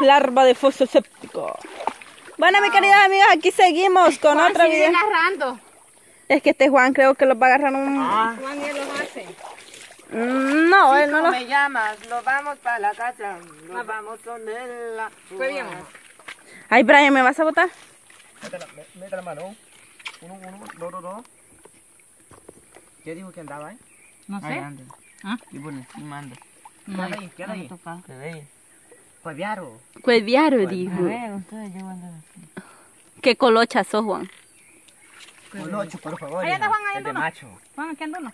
Larva de foso séptico. Bueno, mi querida amiga, aquí seguimos con Juan otra video. Agarrando. Es que este Juan creo que los va a agarrar un... Juan ya los hace. No, sí, él no lo... me llamas, nos vamos para la casa, nos vamos con él. Ay, Brian, ¿me vas a botar? Mete la mano. Uno, dos. ¿Qué dijo que andaba, eh? No sé. ¿Ah? Y bueno, y mando. ¿Qué ahí? Cueviaro. Cueviaro, dijo. A ver, ustedes llevan de aquí. ¿Qué colocha sos, Juan? Colocho, por favor. Ahí anda Juan, ahí anda uno. Macho. Juan, aquí anda uno.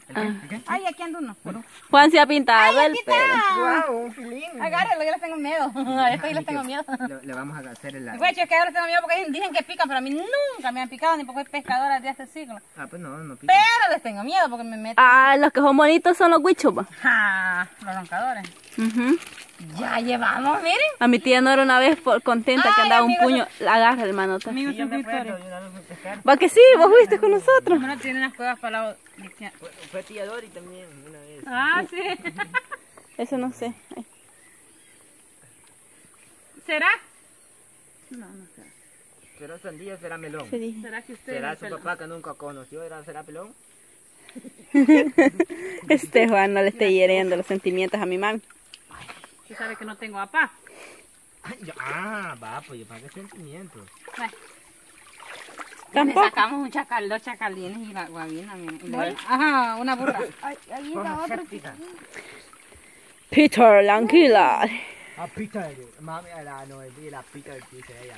Ay, aquí anda uno. Bueno. Juan se ha pintado el pelo. Wow, un filín. Agárralo, yo les tengo miedo. A esto yo les tengo miedo. Le vamos a hacer el... Güey, yo es que ahora les tengo miedo porque dicen que pican, pero a mí nunca me han picado, ni porque soy pescadora de hace siglo. Ah, pues no pican. Pero les tengo miedo porque me meten... Ah, los que son bonitos son los huichos. Ah, los roncadores. Ya llevamos, miren. A mi tía Nora una vez contenta que andaba un puño. Agarra, hermano. Amigos, son victorios. Va que sí, vos fuiste con nosotros. Bueno, tiene unas cuevas para la... Fue tía Dori también una vez. Ah, sí. Eso no sé. Ay. ¿Será? No será. ¿Será sandía o será melón? Sí. ¿Será que usted? ¿Será su papá que nunca conoció? ¿Será pelón? Este Juan no le esté hiriendo los sentimientos a mi mami. ¿Tú sabes que no tengo papá? Ah, va, pues yo para qué sentimientos. ¿Tampoco? Le sacamos un chacal, dos chacalines y la guabina. Ajá, una burra. Ahí está otra. Peter, la anguila. A Peter, mami, la novedad, la Peter, dice ella.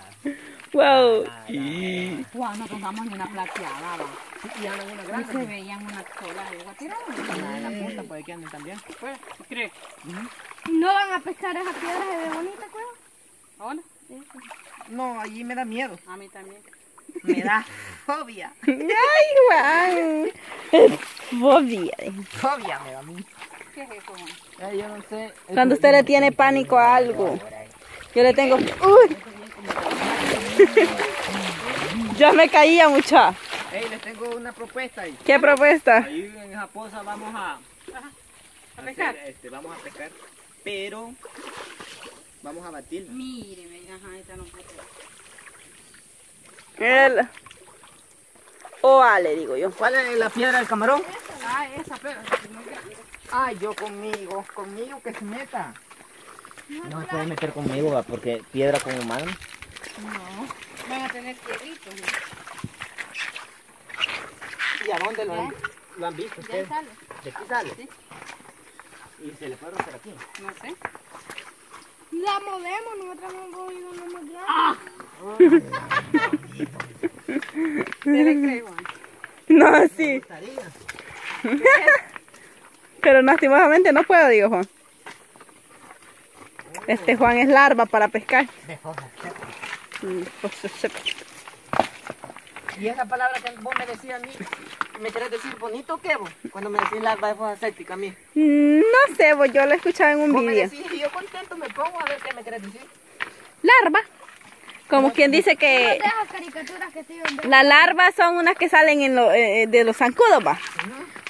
Wow. Wow, no tomamos ni una plateada. Y ahora una grande. Se veían una sola de guatirón. La punta, pues aquí andan también. Pues, ¿crees? ¿No van a pescar esas piedras de bonita cueva? ¿Ahora? No, allí me da miedo. A mí también. Me da fobia. ¡Ay, Juan! Fobia. Fobia me da a mí. ¿Qué es eso, Juan? Yo no sé. Cuando usted le tiene pánico a algo. Yo le tengo... ¡Uy! Yo me caía mucho. Ey, les tengo una propuesta ahí. ¿Qué propuesta? Ahí en esa poza vamos a... ¿A pescar? Vamos a pescar. Pero vamos a batir. Míreme, ajá, esta no puede ser. El... Oa, le digo yo. ¿Cuál es la piedra del camarón? Ah, esa, pero... Ay, yo conmigo que se meta. No se puede meter conmigo, va, porque piedra con humano. No, van a tener piedritos. ¿Y a dónde lo han visto ustedes? ¿De aquí sale? Sí. ¿Y se le puede romper aquí? No sé. La movemos, nosotros no hemos movido. ¡Ah! ¿Te le cree, Juan? No, sí. Pero lastimosamente no puedo, digo, Juan. Este Juan es larva para pescar. Y esa palabra que vos me decías a mí, ¿me querés decir bonito o qué vos? Cuando me decís larva de fosa séptica a mí. No sé vos, yo lo escuchaba en un video. Me decís y yo contento me pongo a ver qué me querés decir. Larva. Como quien dice que... No dejas caricaturas que te iban a ver. Las larvas son unas que salen en de los zancudos, va.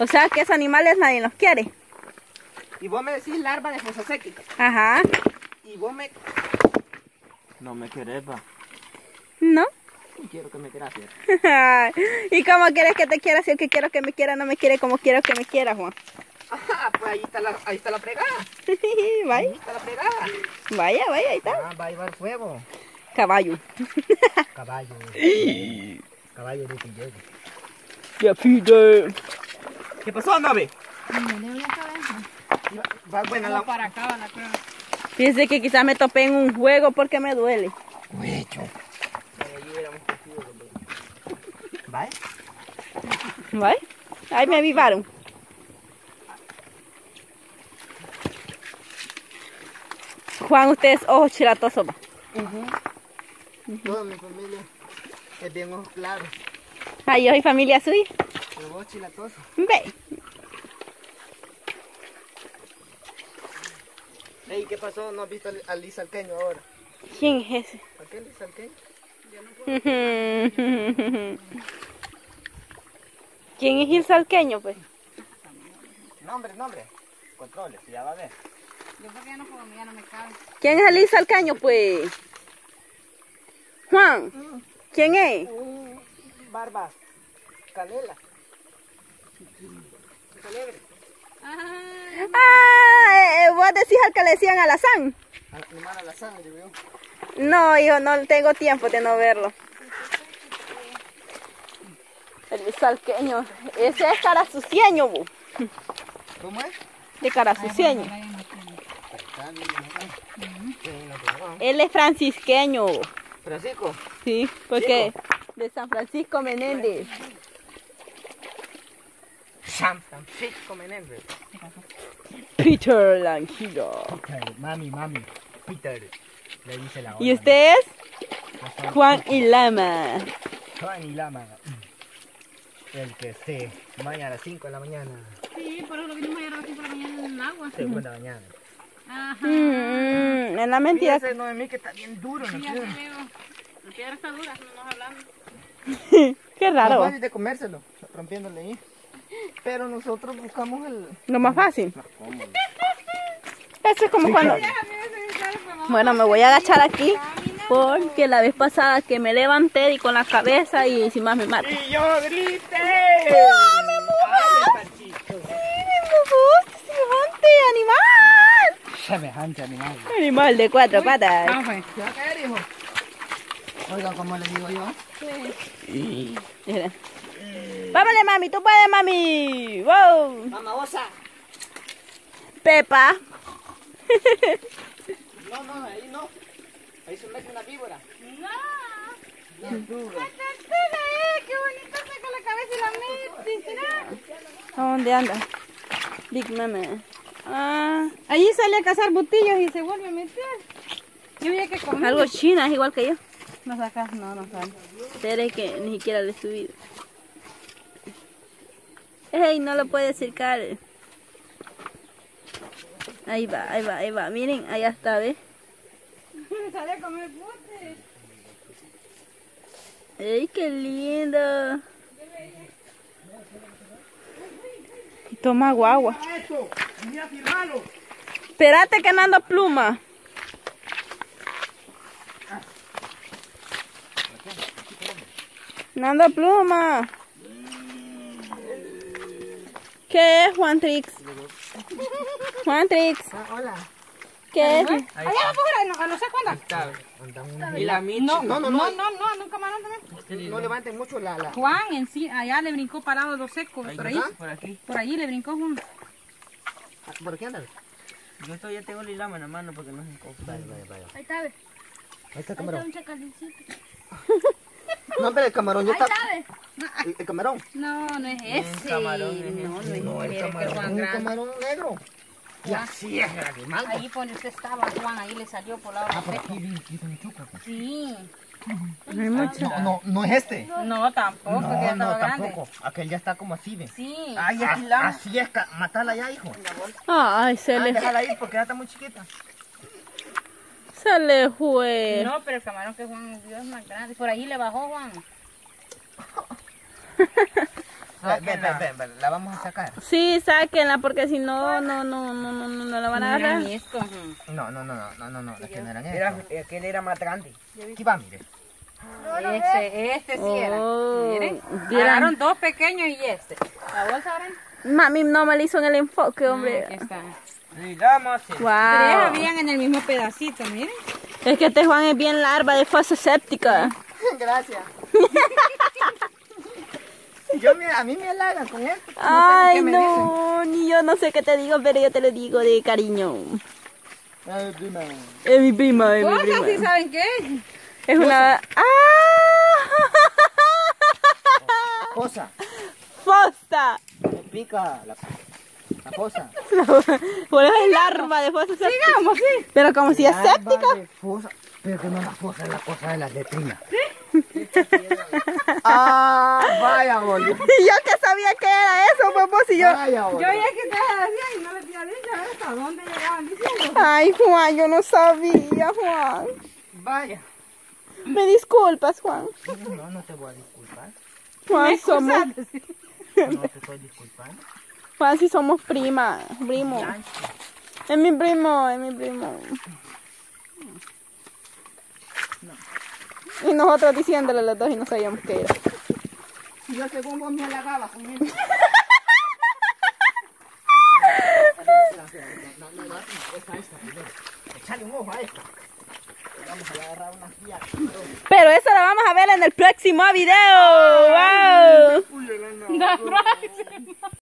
O sea que esos animales nadie los quiere. Y vos me decís larva de fosa séptica. Ajá. Y vos me... No me querés, va. No. Quiero que me quieras. ¿Y cómo quieres que te quiera si el que quiero que me quiera no me quiere como quiero que me quiera, Juan? Ah, pues ahí está la fregada. Vaya. Ahí está la fregada. Vaya, ahí está. Ah, va a llevar fuego. Caballo. Caballo de Pillero. Ya pide. ¿Qué pasó, nave? Va buena la... para acá, va la prueba. Fíjense que quizás me topé en un juego porque me duele. Huecho. ¿Vale? Ahí me avivaron. Juan, usted es ojo chiratoso, va. Toda mi familia es bien ojos claros. Ay, yo soy familia suya. Pero vos chiratoso. Ve. Ey, ¿qué pasó? ¿No has visto al Lizalqueño ahora? ¿Quién es ese? ¿Por qué Lizalqueño? ¿Quién es el salqueño, pues? Nombre, controles, ya va a ver. Yo porque ya no puedo, ya no me cabe. ¿Quién es Elisa al caño, pues? Juan. ¿Quién es? Barba. Canela. Celebre. Ah, vos decís al que le decían Alazán. Al que le llaman Alazán, yo veo. No, hijo, no tengo tiempo de no verlo. El salqueño, ese es carasucieño, vos. ¿Cómo es? De carasucieño. Él es francisqueño. ¿Francisco? Sí, porque ¿Francisco? De San Francisco Menéndez. San Francisco Menéndez. Peter Langido. Mami, Peter. Le dice la hora, ¿y usted es? Juan Ilama. El que se baña a las 5 de la mañana. Sí, por eso lo que no baña a las 5 de la mañana en el agua. Sí, por la mañana. Ajá. En la mentira. Ese no de mí que está bien duro. Sí, ya te digo. La piedra está dura, no nos hablamos. Qué raro. No vayas de comérselo, rompiéndole ahí. Pero nosotros buscamos el... Lo más fácil. Eso es como sí, cuando... Claro. Bueno, me voy a agachar aquí porque la vez pasada que me levanté y con la cabeza y sin más me maté. Y yo grité. ¡Ah, me mojaste! ¡Sí, me mojaste! ¡Semejante animal! ¡Semejante animal! Animal de 4 patas. ¿Qué va a caer, hijo? Oigan, ¿cómo les digo yo? Sí. Vámonos, mami, tú puedes, mami. ¡Wow! Mamá osa. Pepa. No, ahí no. Ahí se mete una víbora. No. ¡Qué duro! ¡Qué bonito! Saca la cabeza y la mete. ¿A dónde anda? Dígame. Ah, allí sale a cazar butillos y se vuelve a meter. Yo vi que comer. Algo china, es igual que yo. No sacas, no sale. Seré que ni siquiera le he subido. ¡Ey! No lo puede acercar. Ahí va. Miren, allá está, ¿ves? Me sale a comer bote. ¡Ey, qué lindo! Y toma guagua. Espérate que ando pluma. Nando pluma. ¿Qué es, Juan Trix? Juan Trix. Hola. ¿Qué es? Allá la pujera, no sé cuándo. ¿Y la michi? No, nunca más también. No levanten mucho la. Juan, en sí, allá le brincó parado los secos. ¿Por ahí? Por aquí. Por allí le brincó Juan. ¿Por qué andas? Yo todavía tengo el lilama en la mano porque no se encoge. Vaya. Ahí está, ve. Ahí está, Camarón. Ahí está un chacalicito. No, pero el camarón ya está. ¿El camarón? No es ese. No es el camarón. Es un camarón negro. Y así es el animal. Ahí por donde usted estaba, Juan, ahí le salió por la otra. Ah, por aquí un chuco. Sí. No es este. No, tampoco. No, tampoco. Aquel ya está como así, ¿ve? Sí. Ay, así es, matala ya, hijo. Ay, se le. Déjala ahí porque ya está muy chiquita. Se le fue. No, pero el camarón que Juan dio es más grande. Por ahí le bajó, Juan. Ven, la vamos a sacar. Sí, sáquenla porque si no, no la van a agarrar. No, es que no eran estos. Aquel era más grande. Aquí va, mire. Este sí era. Miren, llegaron 2 pequeños y este. ¿La bolsa ahora? Mami, no me le hizo en el enfoque, hombre. Aquí está. Digamos, sí. Wow. 3 habían en el mismo pedacito, miren. Es que este Juan es bien larva de fosa séptica. Gracias. A mí me halagan con esto. Ay, no sé qué me dicen. Ni yo no sé qué te digo, pero yo te lo digo de cariño. Es mi prima. ¿Cosas sí saben qué? Es una... ¡Ah! Cosa. Fosa. Me pica la... La fosa. Bueno, es larva de fosa séptica. Digamos, sí. Pero como si es séptica. Pero que no es la fosa, es la cosa de las letrinas. ¿Sí? Ah, vaya, boludo. Y yo que sabía que era eso, papá. Si yo. Vaya, yo ya que te hacían y no le había dicho hasta dónde llegaban diciendo. Ay, Juan, yo no sabía, Juan. Vaya. Me disculpas, Juan. No te voy a disculpar. Juan, somos. No te estoy disculpando. Juan, si somos prima, primo. Es mi primo, es mi primo. No. Y nosotros diciéndole los dos y no sabíamos qué era. Yo según vos me halagaba con él. Echale un ojo a esta. Vamos a agarrar una guía. Pero eso lo vamos a ver en el próximo video. ¡Wow!